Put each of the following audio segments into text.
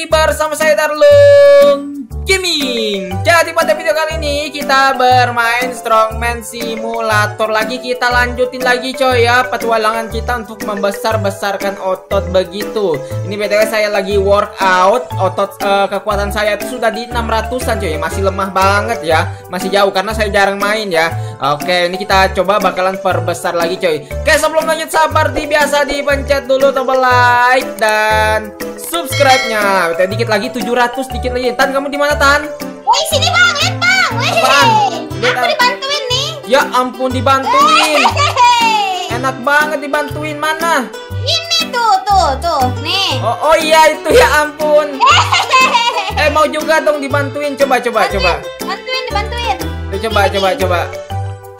lagi bersama saya Darlung Gaming. Jadi pada video kali ini kita bermain Strongman Simulator lagi. Kita lanjutin lagi coy ya petualangan kita untuk membesar-besarkan otot begitu. Ini btw saya lagi workout. Otot kekuatan saya itu sudah di 600-an coy. Masih lemah banget ya. Masih jauh karena saya jarang main ya. Oke, ini kita coba bakalan perbesar lagi coy. Oke, sebelum lanjut seperti biasa dipencet dulu tombol like dan subscribe-nya. Dikit lagi 700, dikit lagi. Tan, kamu di mana, Tan? Woi, sini Bang, lihat Bang. Woi. Aku dibantuin nih. Ya ampun, dibantuin. Enak banget dibantuin, mana? Ini tuh. Nih. Oh, iya itu, ya ampun. Mau juga dong dibantuin. Coba. Bantuin. Coba.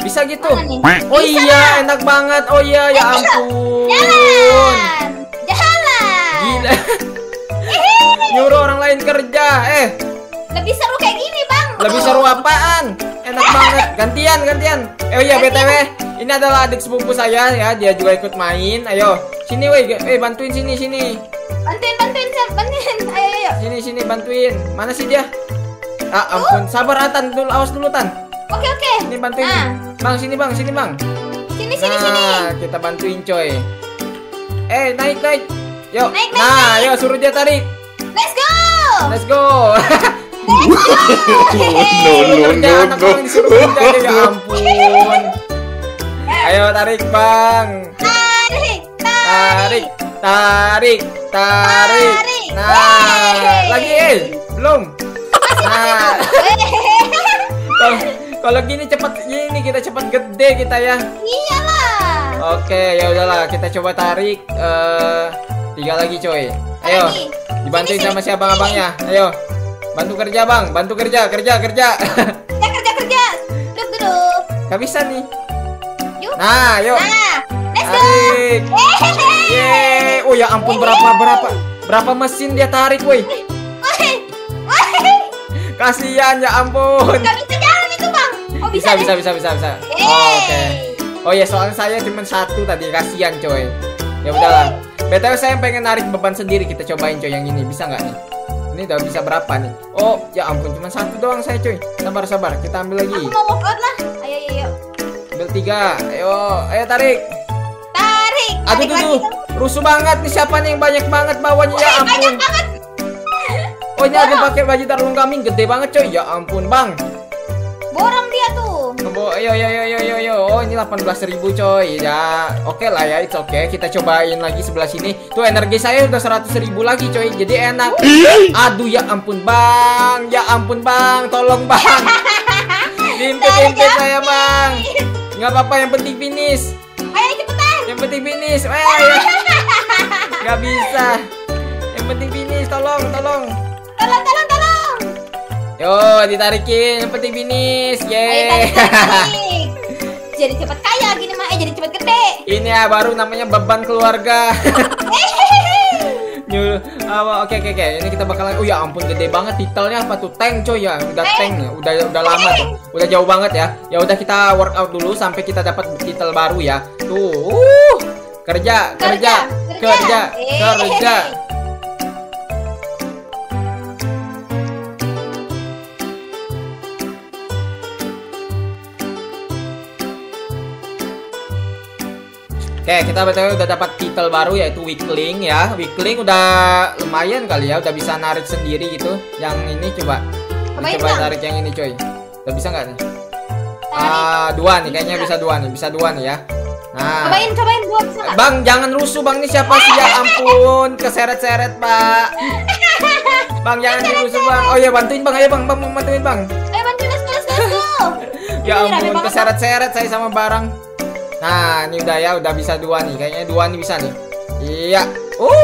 Bisa gitu. Oh bisa. Iya, enak banget. Oh iya, ya ampun. Jalan. Gila. Nyuruh orang lain kerja. Lebih seru kayak gini, Bang. Lebih seru apaan? Enak banget. Gantian. Oh iya, BTW, ini adalah adik sepupu saya ya, dia juga ikut main. Ayo, sini woi. Bantuin sini. Bantuin. Ayo. Sini bantuin. Mana sih dia? Ah, ampun. Sabar, Atan. Dulu awas dulu, Tan. Oke. Ini bantuin. Bang, sini, Bang. Sini. Kita bantuin, coy. Naik. Yuk. Naik. Ayo suruh dia tarik. Let's go. No. Anak orang disuruh kerja, ya ampun. Ayo tarik, Bang. Tarik. Nah, lagi, belum. Nah. Kalau gini kita cepat gede kita ya. Iyalah. Oke, ya udahlah, kita coba tarik 3 lagi coy. Ayo. Dibantuin sama si abang-abangnya. Ayo. Bantu kerja, Bang. Bantu kerja. Kerja. Duduk. Gak bisa nih. Yuk. Nah, yuk. Let's go. Yeay. Oh ya ampun, berapa mesin dia tarik, woi. Kasihan, ya ampun. Bisa. Oke. Oh ya, soalnya saya cuma 1 tadi, kasihan coy. Ya udahlah. BTW saya pengen narik beban sendiri, kita cobain coy yang ini. Bisa nggak nih? Ini udah bisa berapa nih? Oh, ya ampun, cuma 1 doang saya coy. Sabar, kita ambil lagi. Aku mau workout lah. Ayo. Ambil 3. Ayo tarik. Aduh, tuh. Rusuh banget nih, siapa nih yang banyak banget bawanya, ya ampun. Oh, ini ada pakai baju Darlung Gaming gede banget coy. Ya ampun, Bang. Borong dia tuh. Yo. Oh, ini 18.000 coy. Ya, oke lah ya, itu oke. Kita cobain lagi sebelah sini. Tuh energi saya udah 100.000 lagi coy. Jadi enak. Aduh, ya ampun, Bang. Tolong, Bang. Diimpit saya, Bang. Enggak apa-apa, yang penting finish. Ayo cepetan. Yang penting finish. Ayo. Enggak bisa. Yang penting finish, tolong. Yo, ditarikin, yang penting finish. Yeay. Jadi cepat kaya gini mah, jadi cepat gede. Ini ya baru namanya beban keluarga. Oke. Ini kita bakalan. Oh ya ampun, gede banget. Titelnya apa tuh? Tank coy ya. Udah tank. Udah lama tuh. Udah jauh banget ya. Ya udah, kita workout dulu sampai kita dapat titel baru ya. Tuh. Kerja. Oke, kita betul udah dapat titel baru yaitu weakling ya. Weakling udah lumayan kali ya, udah bisa narik sendiri gitu. Yang ini coba tarik yang ini coy. Udah bisa nggak nih? Dua nih, kayaknya bisa dua nih ya. Nah, cobain dua bisa gak? Bang, jangan rusuh, Bang. Ini siapa sih, ya ampun, keseret-seret, Pak. Bang, jangan dirusuh, Bang. Oh iya, bantuin, Bang. Ayo, Bang, bantuin, Bang. Ayo bantuin, let's go. Ya ampun, keseret-seret saya sama barang. Nah, ini udah bisa 2 nih. Kayaknya 2 nih bisa nih. Iya.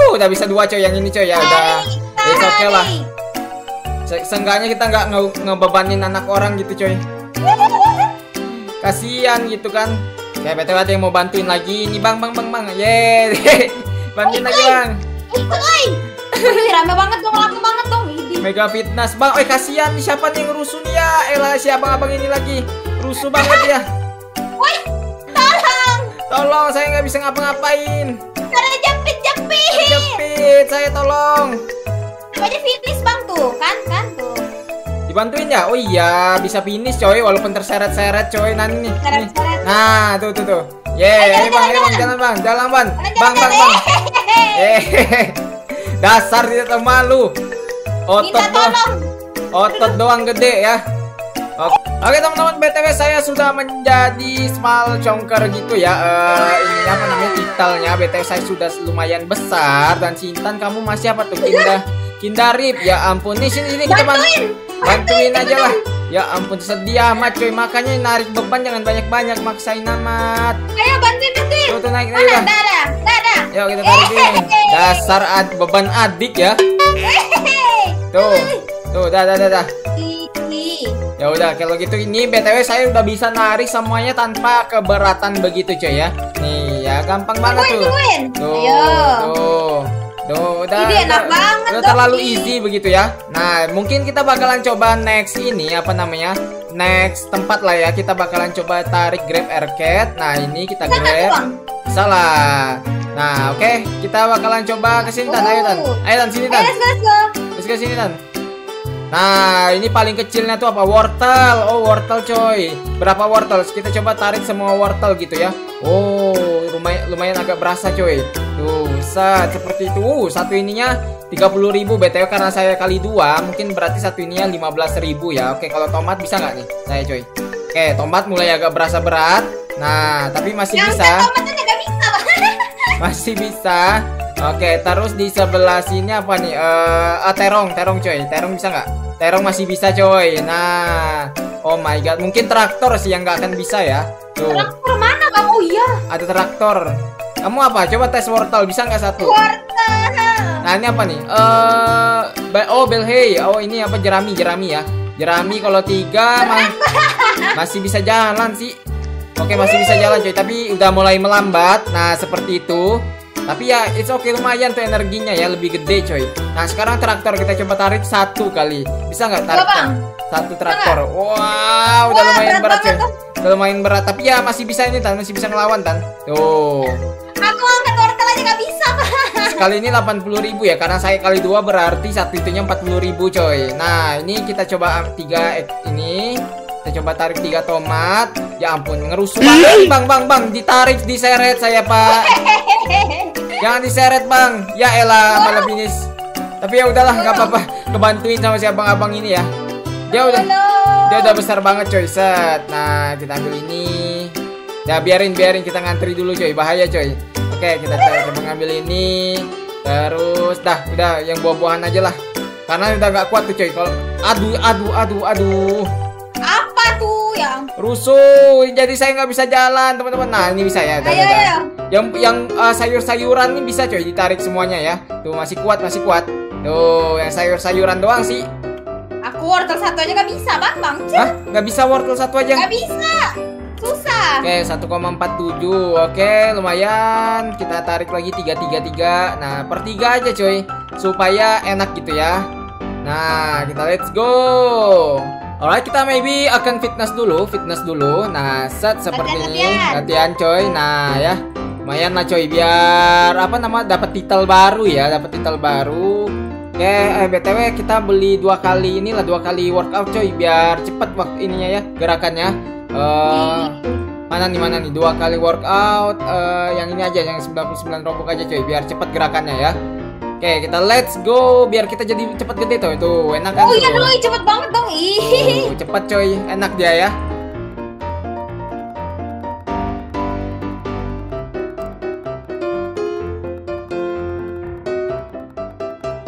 Udah bisa 2 coy yang ini coy ya. Udah. It's okay lah. Seenggaknya kita nggak ngebebanin anak orang gitu coy. Kasihan gitu kan. Kayak BTW ada yang mau bantuin lagi. Ini Bang. Ye. Bantuin lagi, Bang. Rame banget dong, laku banget dong. Mega fitness, Bang. Kasihan nih, siapa nih yang rusuh nih ya? Elah, si abang ini lagi rusuh banget ya. Tolong, saya nggak bisa ngapa-ngapain. Saya jepit. Saya tolong. Pokoknya finish bang tuh, kan tuh. Dibantuin ya? Oh iya, bisa finish coy, walaupun terseret-seret coy nanti. Nah, tuh. Ye, ini bang, jalan bang. Dasar tidak tahu malu. Otot doang gede ya. Oke teman-teman, BTW saya sudah menjadi small chongker gitu ya. Ini apa namanya, titalnya BTW saya sudah lumayan besar. Dan Sintan kamu masih apa tuh, Kindarip. Ya ampun, nih sini kita bantuin aja lah. Ya ampun, sedih amat coy, makanya narik beban jangan banyak-banyak, maksain amat. Ayo bantuin tuh, naik lah. Yuk kita tarikin. Dasar beban adik ya. Tuh, dah. Ya udah, kalau gitu ini BTW saya udah bisa narik semuanya tanpa keberatan begitu coy ya. Nih ya, gampang banget tuh. Tuh, udah. Ini enak banget. Udah terlalu easy begitu ya. Nah, mungkin kita bakalan coba next ini apa namanya? Next tempat lah ya, kita bakalan coba tarik grab arcade. Nah, ini kita grab. Salah. Nah, oke, kita bakalan coba ke sini Tan. Ayo Tan sini Tan. Let's ke sini Tan. Nah, ini paling kecilnya tuh apa? Wortel. Oh, wortel coy. Berapa wortel? Kita coba tarik semua wortel gitu ya. Oh, lumayan agak berasa coy. Tuh, seperti itu. Satu ininya 30.000 BTW karena saya kali 2, mungkin berarti satu ininya 15.000 ya. Oke, kalau tomat bisa nggak nih? Saya coy. Oke, tomat mulai agak berasa berat. Nah, tapi masih bisa. Masih bisa. Oke, terus di sebelah sini apa nih? Terong coy. Terong bisa nggak? Terong masih bisa coy. Nah, oh my god, mungkin traktor sih yang nggak akan bisa ya. Tuh. Traktor mana bang? Oh iya. Ada traktor. Kamu apa? Coba tes wortel, bisa nggak satu? Wortel. Nah ini apa nih? Belhey. Oh ini apa? Jerami ya. Jerami kalau 3 masih bisa jalan sih. Oke, masih bisa jalan coy. Tapi udah mulai melambat. Nah seperti itu. Tapi ya it's okay, lumayan tuh energinya ya, lebih gede coy. Nah sekarang traktor kita coba tarik 1 kali. Bisa nggak tarik bang? 1 traktor. Wow, udah lumayan berat coy. Udah lumayan berat, tapi ya masih bisa ini Tan, masih bisa ngelawan Tan. Tuh. Aku angkat wortel aja nggak bisa bang. Sekali ini 80.000 ya, karena saya kali 2 berarti satu itunya 40.000 coy. Nah ini kita coba 3 ini. Kita coba tarik 3 tomat. Ya ampun, ngerusuh banget. Bang, ditarik, diseret saya pak. Jangan diseret bang. Ya elah, malah finish. Tapi ya udahlah, nggak apa-apa. Kebantuin sama si abang-abang ini ya. Dia udah besar banget coy. Set. Nah kita ambil ini. Ya biarin kita ngantri dulu coy. Bahaya coy. Oke, kita coba ngambil ini. Terus udah yang buah-buahan aja lah. Karena udah nggak kuat tuh coy. Kalau aduh. Apa tuh yang rusuh? Jadi saya nggak bisa jalan teman-teman. Nah ini bisa ya. Ayo. Yang sayur-sayuran ini bisa coy, ditarik semuanya ya. Tuh masih kuat. Tuh yang sayur-sayuran doang sih. Aku wortel 1 aja nggak bisa bang. Hah? Nggak bisa wortel 1 aja? Nggak bisa. Susah. Oke, 1,47. Oke, lumayan. Kita tarik lagi 3. Nah per 3 aja coy, supaya enak gitu ya. Nah kita let's go. Alright, kita maybe akan fitness dulu. Nah, set seperti ini, latihan coy. Nah, ya. Lumayan lah coy, biar apa nama dapat titel baru. Oke, BTW kita beli 2 kali inilah, 2 kali workout coy, biar cepet waktu ininya ya, gerakannya. Mana nih? 2 kali workout, yang ini aja, yang 99 robok aja coy, biar cepet gerakannya ya. Oke, kita let's go biar kita jadi cepet gede tuh. Itu enak kan? Oh iya dong, cepet banget dong. Ih, cepet coy, enak dia ya.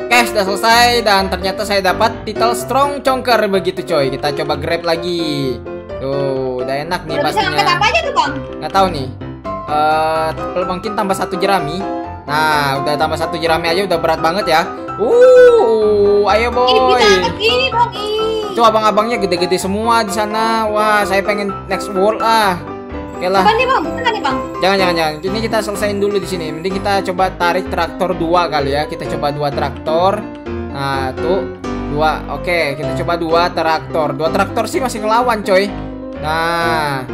Oke, sudah selesai dan ternyata saya dapat titel Strong Chongker begitu coy. Kita coba grab lagi. Tuh, udah enak nih pastinya. Bisa ngangkat apa aja tuh bang? Nggak tahu nih. Mungkin tambah 1 jerami. Nah, udah tambah 1 jerami aja udah berat banget ya. Ayo boy. Ini bisa begini dong. Itu abang-abangnya gede-gede semua di sana. Wah, saya pengen next world ah. Oke lah. Bukan nih bang. Jangan. Ini kita selesain dulu di sini. Mending kita coba tarik traktor 2 kali ya. Kita coba 2 traktor. Nah, tuh 2. Oke, kita coba 2 traktor. 2 traktor sih masih ngelawan coy. Nah,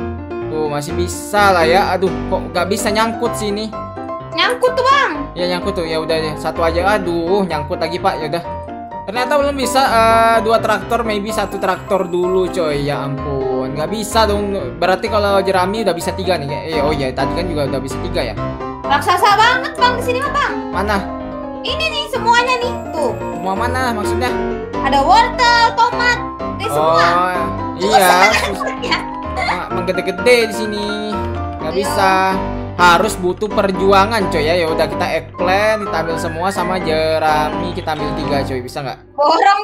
tuh masih bisa lah ya. Aduh, kok nggak bisa nyangkut sini. Nyangkut tuh bang. Ya nyangkut tuh, ya udah 1 aja. Aduh, nyangkut lagi pak. Ya udah. Ternyata belum bisa 2 traktor, maybe 1 traktor dulu coy. Ya ampun, nggak bisa dong. Berarti kalau jerami udah bisa 3 nih. Oh iya, tadi kan juga udah bisa 3 ya. Raksasa banget bang kesini mah bang. Mana? Ini nih semuanya nih tuh. Semua mana maksudnya? Ada wortel, tomat, ini semua. Oh iya. Menggede-gede di sini. Nggak bisa. Harus butuh perjuangan coy ya. Ya udah kita eggplant, kita ambil semua sama jerami, kita ambil 3 coy, bisa nggak? Borong.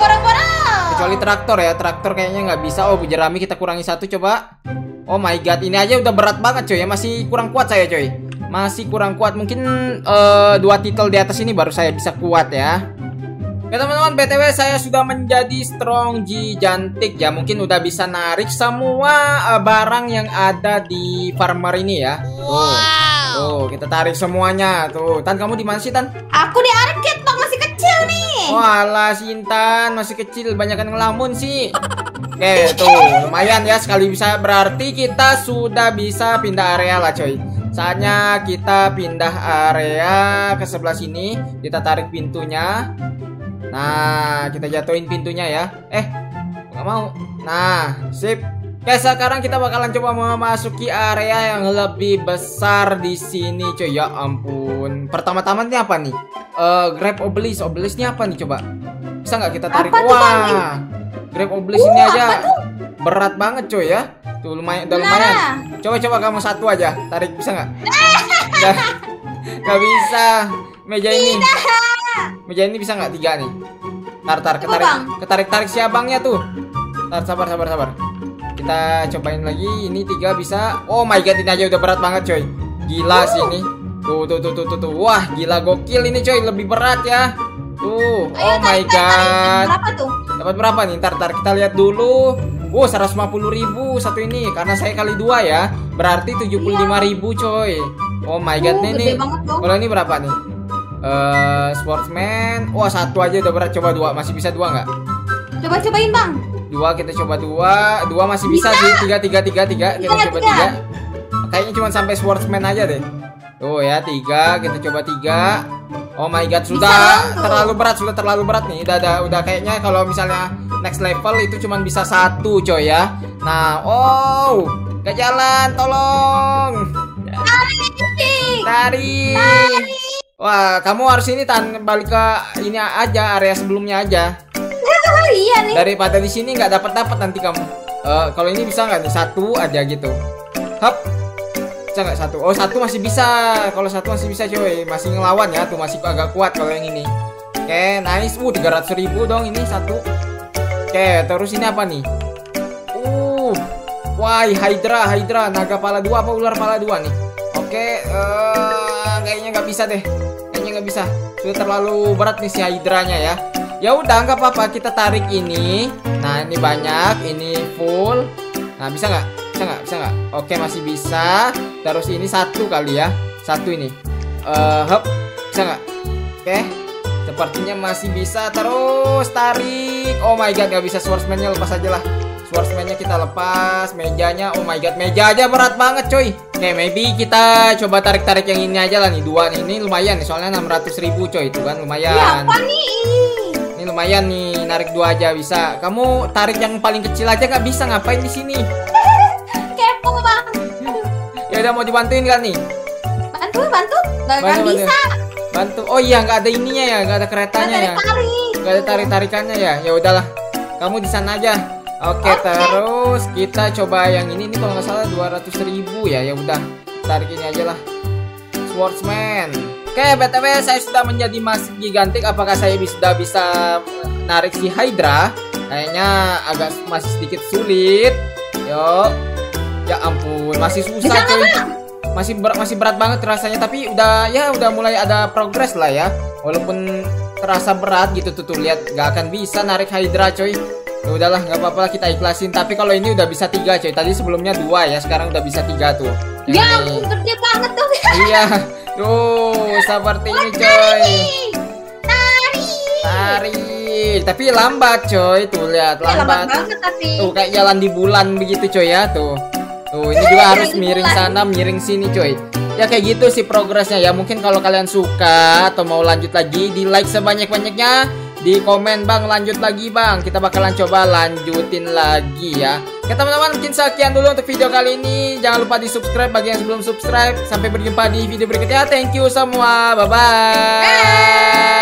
Kecuali traktor ya, traktor kayaknya nggak bisa. Oh jerami kita kurangi 1 coba. Oh my god, ini aja udah berat banget coy ya, masih kurang kuat saya coy. Masih kurang kuat, mungkin 2 titel di atas ini baru saya bisa kuat ya. Ya teman-teman, BTW saya sudah menjadi strong G jantik ya. Mungkin udah bisa narik semua barang yang ada di farmer ini ya. Tuh, wow. Tuh kita tarik semuanya. Tuh, Tan, kamu di mana sih, Tan? Aku di arcade, Bang, masih kecil nih. Walah, Sintan, masih kecil, banyakan ngelamun sih. Oke, tuh, lumayan ya, sekali bisa. Berarti kita sudah bisa pindah area lah, coy. Saatnya kita pindah area ke sebelah sini. Kita tarik pintunya. Nah, kita jatuhin pintunya ya. Nggak mau. Nah, sip. Oke, sekarang kita bakalan coba memasuki area yang lebih besar di sini, coy. Ya ampun. Pertama-tama ini apa nih? Grab obelisk. Obelisk ini apa nih coba? Bisa nggak kita tarik? Apa wah. Grab obelisk ini aja berat banget, coy ya. Tuh lumayan, udah lumayan. Coba-coba kamu satu aja. Tarik bisa nggak? Nggak bisa. Meja ini. Meja ini bisa nggak 3 nih? Tar ketarik-tarik si abangnya tuh. Tar sabar. Kita cobain lagi. Ini 3 bisa. Oh my god, ini aja udah berat banget coy. Gila sih ini. Tuh. Wah gila gokil ini coy. Lebih berat ya. Tuh. Oh my god. Dapat berapa nih? Tar kita lihat dulu. Wow, 150.000 satu ini. Karena saya kali 2 ya. Berarti 75.000 coy. Oh my god nih. Kalau ini berapa nih? Sportsman. Wah, 1 aja udah berat. Coba 2. Masih bisa 2 nggak? Cobain bang. 2 kita coba 2. 2 masih bisa sih. 3. Kita coba 3. Kayaknya cuma sampai sportsman aja deh. Tuh ya 3. Kita coba 3. Oh my god, sudah terlalu berat nih. Udah kayaknya kalau misalnya next level itu cuma bisa 1 coy ya. Nah, oh gak jalan, tolong. Tarik. Wah, kamu harus ini Tan, balik ke ini aja, area sebelumnya aja. Iya nih. Daripada di sini nggak dapat nanti kamu. Kalau ini bisa nggak nih 1 aja gitu. Hap. Bisa nggak 1? Oh 1 masih bisa. Kalau 1 masih bisa coy, masih ngelawan ya, tuh masih agak kuat kalau yang ini. Oke, nice. 300.000 dong ini 1. Oke, terus ini apa nih? Wah, Hydra, naga pala 2 apa ular pala 2 nih? Oke, kayaknya nggak bisa deh. Kayaknya nggak bisa. Sudah terlalu berat nih si Hydranya ya. Ya udah nggak apa-apa, kita tarik ini. Nah, ini banyak, ini full. Nah, bisa nggak? Bisa nggak? Oke, masih bisa. Terus ini 1 kali ya. 1 ini. Hop. Bisa nggak? Oke. Sepertinya masih bisa. Terus tarik. Oh my god, nggak bisa. Swordsman-nya lepas aja lah. Swordsman-nya kita lepas. Mejanya, oh my god, meja aja berat banget coy. Oke, maybe kita coba tarik-tarik yang ini aja lah nih. 2 nih, ini lumayan nih, soalnya 600.000 coy. Itu kan lumayan. Apa nih? Ini lumayan nih, narik 2 aja bisa. Kamu tarik yang paling kecil aja nggak bisa, ngapain di sini? Kepo banget. Ya udah, mau dibantuin kan nih? Bantu. Nggak bisa. Bantu. Oh iya, nggak ada ininya ya, nggak ada keretanya ya. Nggak ada tarik-tarikannya ya. Ya udahlah, kamu di sana aja. Oke, terus kita coba yang ini kalau nggak salah 200.000 ya. Ya udah, tarik ini aja lah. Swordsman. Oke, BTW saya sudah menjadi Mas Gigantik. Apakah saya sudah bisa narik si Hydra? Kayaknya agak masih sedikit sulit. Yuk. Ya ampun, masih susah coy. Masih berat banget rasanya, tapi udah mulai ada progres lah ya. Walaupun terasa berat gitu tuh lihat, nggak akan bisa narik Hydra coy. Ya udahlah, nggak apa-apa kita ikhlasin. Tapi kalau ini udah bisa 3 coy. Tadi sebelumnya 2 ya, sekarang udah bisa 3 tuh. Ya, gede banget tuh. Iya, tuh seperti ini coy. Tarik. Tapi lambat coy. Tuh lihat lambat. Tuh kayak jalan di bulan begitu coy ya tuh. Tuh ini juga harus miring sana, miring sini coy. Ya kayak gitu sih progresnya ya. Mungkin kalau kalian suka atau mau lanjut lagi, di like sebanyak-banyaknya. di komen, Bang. Lanjut lagi, Bang. Kita bakalan coba lanjutin lagi ya. Oke teman-teman, mungkin sekian dulu untuk video kali ini. Jangan lupa di subscribe bagi yang sebelum subscribe. Sampai berjumpa di video berikutnya. Thank you semua. Bye-bye.